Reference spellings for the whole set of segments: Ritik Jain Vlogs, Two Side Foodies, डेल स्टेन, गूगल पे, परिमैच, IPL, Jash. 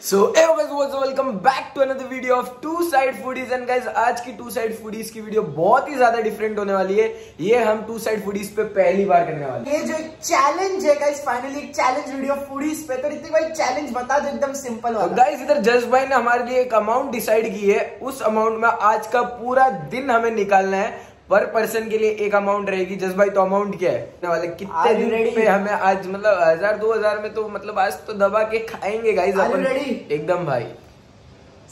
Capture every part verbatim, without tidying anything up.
So hey guys, what's up, welcome back to another video of Two Side Foodies। And guys, आज की Two Side Foodies की video बहुत ही ज्यादा different होने वाली है। ये हम Two Side Foodies पे पहली बार करने वाले हैं। ये जो एक चैलेंज है guys, फाइनली एक चैलेंज वीडियो फूडीज पे। तो ऋतिक भाई, चैलेंज बता दो एकदम सिंपल वाला। तो गाइस, इधर जश भाई ने हमारे लिए एक अमाउंट डिसाइड की है। उस अमाउंट में आज का पूरा दिन हमें निकालना है। पर पर्सन के लिए एक अमाउंट रहेगी। जस भाई, तो अमाउंट क्या है वाले? कितने दिन पे हमें आज मतलब हजार दो हजार में तो मतलब आज तो दबा के खाएंगे गाइस अपन एकदम भाई।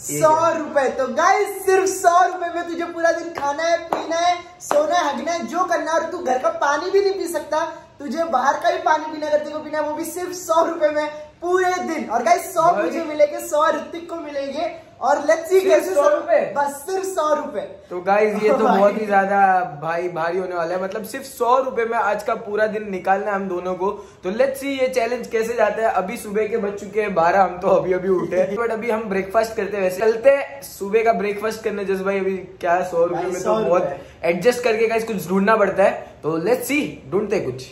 सौ रुपए। तो गाइस सिर्फ सौ रुपए में तुझे पूरा दिन खाना है, पीना है, सोना है, हगना है, जो करना है। और तू घर का पानी भी नहीं पी सकता, तुझे बाहर का भी पानी पीना करते को पीना है, वो भी सिर्फ सौ रुपए में पूरे दिन। और गाइस सौ मुझे मिलेंगे, सौ ऋतिक को मिलेंगे और लच्ची कैसे सौ रुपए, बस सिर्फ सौ रुपए। तो गाइस ये तो बहुत ही ज्यादा भाई भारी होने वाला है। मतलब सिर्फ सौ रुपए में आज का पूरा दिन निकालना है हम दोनों को। तो लेट्स सी ये चैलेंज कैसे जाता है। अभी सुबह के बज चुके हैं बारह। हम तो अभी अभी उठे बट अभी हम ब्रेकफास्ट करते हैं। वैसे चलते सुबह का ब्रेकफास्ट करने। जस भाई अभी क्या है, सौ रुपए में तो बहुत एडजस्ट करके गाइस कुछ ढूंढना पड़ता है। तो लेट्स सी ढूंढते कुछ।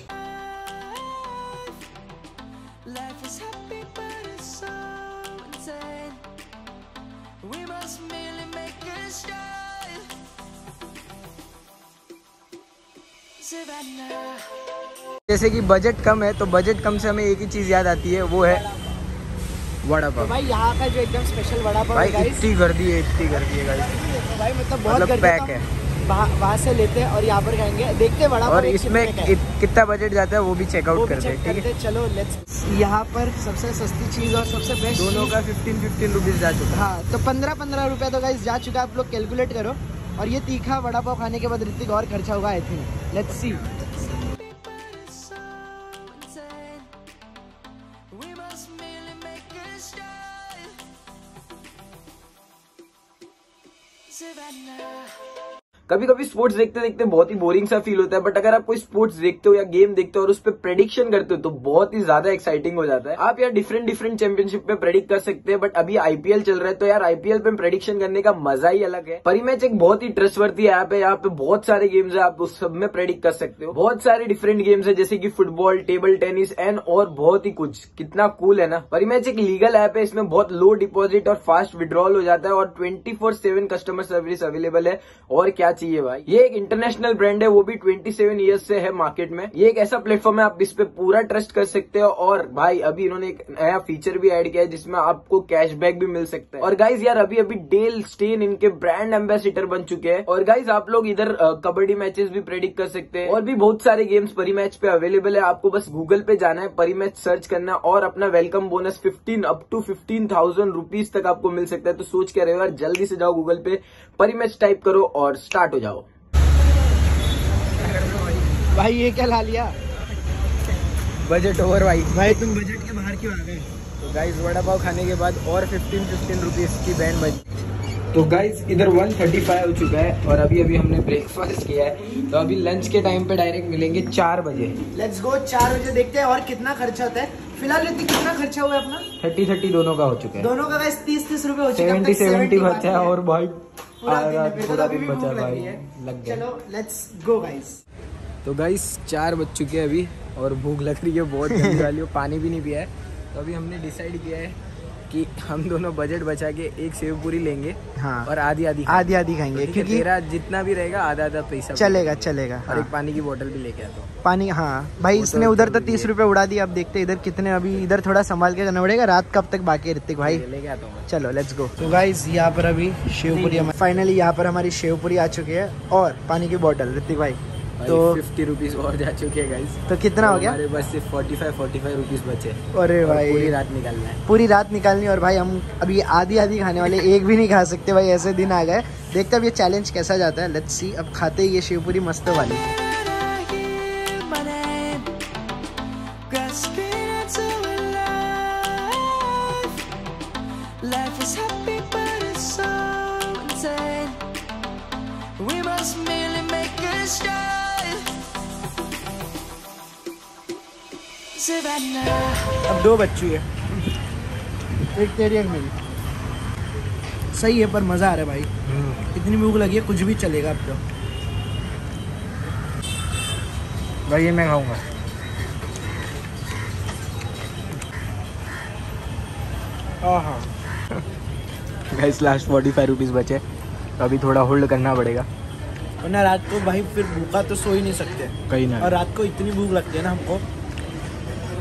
जैसे कि बजट कम है, तो बजट कम से हमें एक ही चीज याद आती है, वो है वड़ा पाव। तो भाई यहाँ का जो एकदम स्पेशल वड़ा पाव भाई, इतनी कर दी है, इतनी कर दी है गाइस। भाई मतलब बहुत मतलब पैक है, वहाँ से लेते हैं और यहाँ पर खाएंगे, देखते हैं वड़ा पाव। और इसमें कितना बजट जाता है वो भी चेकआउट करते हैं, ठीक है? चलो लेट्स। यहाँ पर सबसे सस्ती चीज और सबसे बेस्ट दोनों का फिफ्टीन फिफ्टीन रुपीज जा चुका है। हाँ, तो पंद्रह पंद्रह रुपया तो गाइस जा चुका है। आप लोग कैलकुलेट करो। और ये तीखा वड़ा पाव खाने के बाद ऋतिक और खर्चा होगा आई थिंक। Let's see. कभी कभी स्पोर्ट्स देखते देखते बहुत ही बोरिंग सा फील होता है, बट अगर आप कोई स्पोर्ट्स देखते हो या गेम देखते हो और उस पर प्रेडिक्शन करते हो तो बहुत ही ज्यादा एक्साइटिंग हो जाता है। आप यार डिफरेंट डिफरेंट चैंपियनशिप पे प्रेडिक्ट कर सकते हैं, बट अभी आईपीएल चल रहा है तो यार आईपीएल पे प्रेडिक्शन करने का मजा ही अलग है। परिमैच एक बहुत ही ट्रस्टवर्थी ऐप है। यहाँ पे बहुत सारे गेम्स है, आप उस सब में प्रेडिक्ट कर सकते हो। बहुत सारे डिफरेंट गेम्स है जैसे की फुटबॉल, टेबल टेनिस एंड और बहुत ही कुछ। कितना कूल है ना। परिमैच एक लीगल ऐप है। इसमें बहुत लो डिपॉजिट और फास्ट विड्रॉल हो जाता है और twenty four seven customer service available है। और क्या चाहिए भाई। ये एक इंटरनेशनल ब्रांड है, वो भी सत्ताईस इयर्स से है मार्केट में। ये एक ऐसा प्लेटफॉर्म है आप इस पे पूरा ट्रस्ट कर सकते हो। और भाई अभी इन्होंने एक नया फीचर भी ऐड किया है जिसमें आपको कैशबैक भी मिल सकता है। और गाइस यार अभी अभी डेल स्टेन इनके ब्रांड एम्बेसिडर बन चुके हैं। और गाइस आप लोग इधर कबड्डी मैचेस भी प्रेडिक्ट कर सकते हैं। और भी बहुत सारे गेम्स परिमैच पे अवेलेबल है। आपको बस गूगल पे जाना है, परिमैच सर्च करना और अपना welcome bonus fifteen up to fifteen thousand rupees तक आपको मिल सकता है। तो सोच क्या रहे हो यार, जल्दी से जाओ गूगल पे, परिमैच टाइप करो और स्टार्ट हो जाओ। भाई ये क्या ला लिया, बजट ओवर। भाई भाई तुम बजट के बाहर क्यों आ गए? तो गाइस वड़ा पाव खाने के बाद और फिफ्टीन फिफ्टीन रुपीज की बैन बजी। तो गाइस इधर एक सौ पैंतीस हो चुका है और अभी अभी हमने ब्रेकफास्ट किया है। तो अभी लंच के टाइम पे डायरेक्ट मिलेंगे चार बजे। Let's go. चार बजे देखते हैं और कितना खर्चा होता है। फिलहाल लेते कितना खर्चा हुआ है अपना? थर्टी थर्टी दोनों का हो चुका है। दोनों का गाइस तीस तीस रुपए हो चुका है। सेवेंटी बचा है और भाई पूरा दिन पूरा दिन बचा भाई लग गया। चलो लेट्स गो गाइस। तो गाइस चार बज चुके हैं अभी और भूख लग रही है बहुत गंदी वाली। पानी भी नहीं पिया है। तो अभी हमने डिसाइड किया है कि हम दोनों बजट बचा के एक सेव पूरी लेंगे। हाँ। और आधी आधी आधी आधी खाएंगे तो क्योंकि मेरा जितना भी रहेगा आधा आधा पैसा चलेगा चलेगा। हाँ। और एक पानी की बोतल भी लेके आता हूँ पानी। हाँ भाई इसने उधर तो तीस रुपए उड़ा दिया। अब देखते इधर कितने। अभी इधर थोड़ा संभाल के जाना पड़ेगा। रात कब तक बाकी ऋतिक भाई? लेके आता हूँ। चलो लेट्स गो। तो गाइस यहाँ पर अभी शेवपुरी फाइनली यहाँ पर हमारी शेवपुरी आ चुकी है और पानी की बोतल ऋतिक भाई। तो फिफ्टी रुपीज और जा चुके हैं गाइस। तो कितना हो गया? बस सिर्फ forty five forty five rupees बचे। अरे भाई पूरी रात निकालना है। पूरी रात निकालनी। और भाई हम अभी आधी आधी खाने वाले, एक भी नहीं खा सकते भाई। ऐसे दिन आ गए। देखते अब ये चैलेंज कैसा जाता है। Let's see. अब खाते ये शिवपुरी मस्त वाली। अब दो बच्ची है, एक तेरी एक मेरी। सही है पर मजा आ रहा है भाई। इतनी भूख लगी है कुछ भी चलेगा अब तो भाई। ये मैं खाऊंगा। Guys last forty five rupees बचे, अभी थोड़ा होल्ड करना पड़ेगा वरना रात को भाई फिर भूखा तो सो ही नहीं सकते कहीं ना। और रात को इतनी भूख लगती है ना हमको,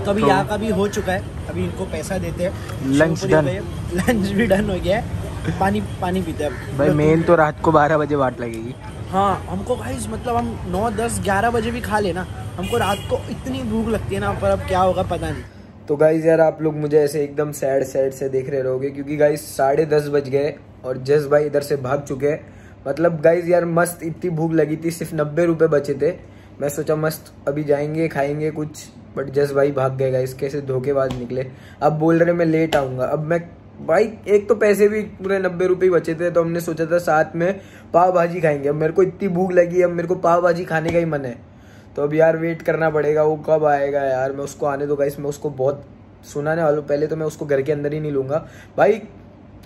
तो अभी यहाँ का भी हो चुका है, अभी इनको पैसा देते हैं, लंच डन, लंच भी डन हो गया है, पानी पानी पीते हैं भाई। मेन तो रात को बारह बजे वाट लगेगी। हाँ हमको भाई मतलब हम नौ दस ग्यारह बजे भी खा लेना, हमको रात को इतनी भूख लगती है ना, पर अब क्या होगा पता नहीं। तो गाइज यार आप लोग मुझे ऐसे एकदम सैड सैड से देख रहे रहोगे क्योंकि गाइज साढ़े दस बज गए और जस भाई इधर से भाग चुके हैं। मतलब गाइज यार मस्त इतनी भूख लगी थी, सिर्फ नब्बे रुपये बचे थे, मैं सोचा मस्त अभी जाएंगे खाएंगे कुछ, बट जस भाई भाग गए गाइज, कैसे धोखेबाज निकले। अब बोल रहे मैं लेट आऊँगा, अब मैं भाई एक तो पैसे भी पूरे नब्बे रुपये बचे थे, तो हमने सोचा था साथ में पाव भाजी खाएंगे। अब मेरे को इतनी भूख लगी, अब मेरे को पाव भाजी खाने का ही मन है, तो अब यार वेट करना पड़ेगा, वो कब आएगा यार। मैं उसको आने दो गाइज, मैं उसको बहुत सुनाने वाला हूँ, पहले तो मैं उसको घर के अंदर ही नहीं लूँगा भाई,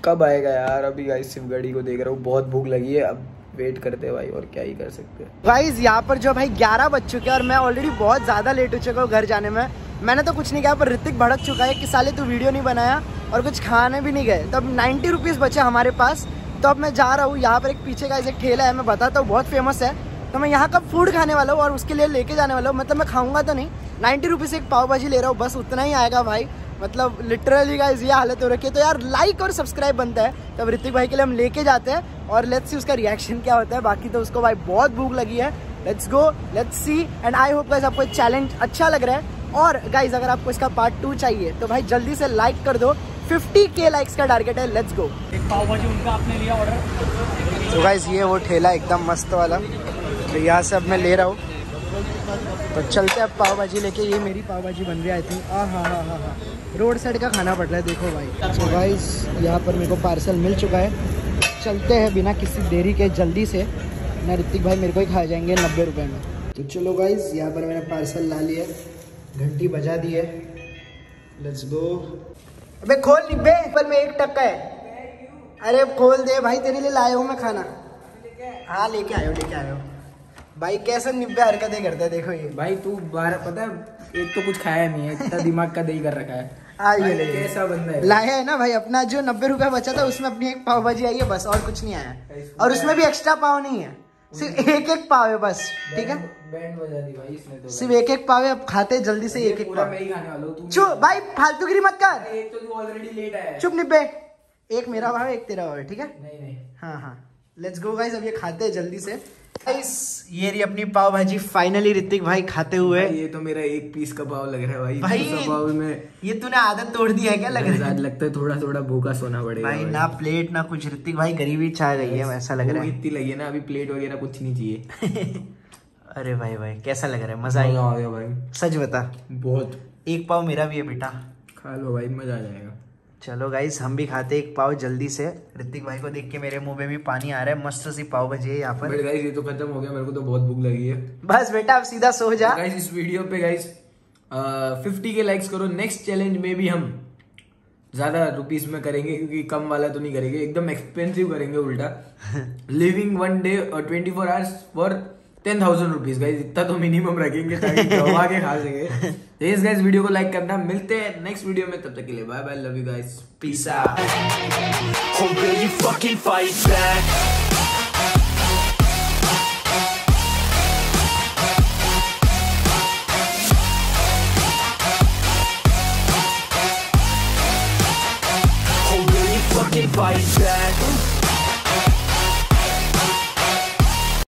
कब आएगा यार। अभी गाइस सिर्फ गाड़ी को देख रहा हूँ, बहुत भूख लगी है, अब वेट करते भाई और क्या ही कर सकते हैं। गाइस यहाँ पर जो भाई ग्यारह बज चुके हैं और मैं ऑलरेडी बहुत ज़्यादा लेट हो चुका हूँ घर जाने में। मैंने तो कुछ नहीं किया पर ऋतिक भड़क चुका है कि साले तू वीडियो नहीं बनाया और कुछ खाने भी नहीं गए। तो अब नाइन्टी रुपीज़ बचे हमारे पास, तो अब मैं जा रहा हूँ। यहाँ पर एक पीछे गाइस एक ठेला है, मैं बताता हूँ, बहुत फेमस है, तो मैं यहाँ का फूड खाने वाला हूँ और उसके लिए लेके जाने वाला हूँ। मतलब मैं खाऊँगा तो नहीं, नाइन्टी रुपीज़ एक पाव भाजी ले रहा हूँ, बस उतना ही आएगा भाई। मतलब लिटरली गाइस ये हालत हो रखी है, तो यार लाइक और सब्सक्राइब बनता है। तब ऋतिक भाई के लिए हम लेके जाते हैं और लेट्स सी उसका रिएक्शन क्या होता है। बाकी तो उसको भाई बहुत भूख लगी है, let's go let's see. And I hope guys आपको चैलेंज अच्छा लग रहा है। और गाइस अगर आपको इसका पार्ट टू चाहिए तो भाई जल्दी से लाइक कर दो, फिफ्टी के लाइक्स का टारगेट है, लेट्स गो। एक पाव भाजी उनका आपने लिया ऑर्डर। तो गाइस ये वो ठेला एकदम मस्त वाला, तो यहाँ से अब मैं ले रहा हूँ, तो चलते अब पाव भाजी लेके। ये मेरी पाव भाजी बन रही है आई थिंक। हाँ हाँ हाँ हाँ हाँ रोड साइड का खाना पड़ रहा है, देखो भाई। तो गाइस यहाँ पर मेरे को पार्सल मिल चुका है, चलते हैं बिना किसी देरी के जल्दी से, ना ऋतिक भाई मेरे को ही खा जाएंगे नब्बे रुपए में। तो चलो गाइस यहाँ पर मैंने पार्सल ला लिया, घंटी बजा दी है, लेट्स गो। अबे खोल निब्बे पर में एक टक्का है, अरे खोल दे भाई, तेरे लिए लाया हूँ मैं खाना। हाँ लेके आयो लेके आयो भाई, कैसे निब्बे हरकतें करता है देखो ये भाई। तू बारह पता है एक तो कुछ खाया नहीं है, इतना दिमाग का दही कर रखा है। आ ये ले कैसा बंदा है, लाया है ना भाई अपना जो नब्बे रुपया बचा था उसमें अपनी एक पाव भाजी आई है, बस और कुछ नहीं आया। और उसमें भी एक्स्ट्रा पाव नहीं है, सिर्फ एक एक पाव है बस, ठीक है। बैंड बजा दी भाई इसने तो, सिर्फ एक एक पाव है, अब खाते जल्दी से एक एक पाव। चुप भाई फालतूगिरी मत कर, एक तो तू ऑलरेडी लेट आया। चुप निब्बे, एक मेरा भाव है एक तेरा भाव है, ठीक है। हाँ हाँ लेट्स गो गाइस, अब ये खाते हैं जल्दी से। गाइस ये रही अपनी पाव भाजी फाइनली ऋतिक भाई खाते हुए। ये तो मेरा एक पीस का पाव लग रहा है भाई, भाई पाव में ये तूने आदत तोड़ दी है क्या? लग रहा है लगता है थोड़ा थोड़ा भूखा सोना पड़ेगा भाई, भाई ना प्लेट ना कुछ, ऋतिक भाई गरीबी छा गई है ऐसा लग रहा है। इतनी लगी है ना अभी, प्लेट वगैरह कुछ नहीं चाहिए। अरे भाई भाई कैसा लग रहा है, मजा आ गया भाई सच बता। बहुत एक पाव मेरा भी है बेटा, खा लो भाई मजा आ जाएगा। चलो गाइस हम भी खाते एक पाव जल्दी से, ऋतिक भाई को देख के मेरे मुंह में भी पानी आ रहा है, मस्त सी पाव भाजी है यहाँ पर। गाइस ये तो खत्म हो गया, मेरे को तो बहुत भूख लगी है। बस बेटा अब सीधा सो जा। गाइस इस वीडियो पे गाइस फिफ्टी के लाइक्स करो, नेक्स्ट चैलेंज में भी हम ज्यादा रुपीस में करेंगे क्योंकि कम वाला तो नहीं करेंगे, एकदम एक्सपेंसिव करेंगे उल्टा। लिविंग वन डे और twenty four hours for ten thousand rupees guys, इतना तो मिनिमम रखेंगे ताकि दबा के खा सके। इस गाइज वीडियो को लाइक करना, मिलते हैं नेक्स्ट वीडियो में, तब तक के लिए bye bye, love you guys, peace out. Fight back.